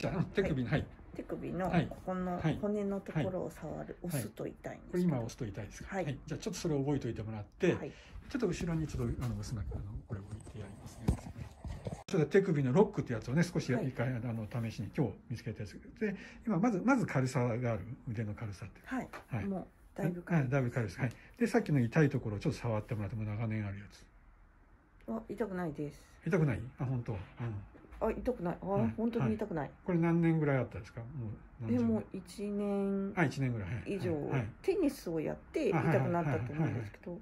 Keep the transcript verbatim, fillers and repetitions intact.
じゃあ手首ない、手首のここの骨のところを触る、押すと痛いんです。これ今押すと痛いですか。はい、じゃあちょっとそれを覚えておいてもらって、ちょっと後ろにちょっとあの押すな、あのこれを置いてやりますね。ちょっと手首のロックってやつをね、少し一回あの試しに今日見つけたやつで、今まずまず軽さがある、腕の軽さって、はいはい、もうだいぶ軽い、だいぶ軽いです。はい、でさっきの痛いところをちょっと触ってもらっても、長年あるやつ。あ、痛くないです。痛くない？あ、本当。あ、痛くない。あ、本当に痛くない。これ何年ぐらいあったんですか？もう。でも一年。あ、一年ぐらい。以上、テニスをやって痛くなったと思うんですけど。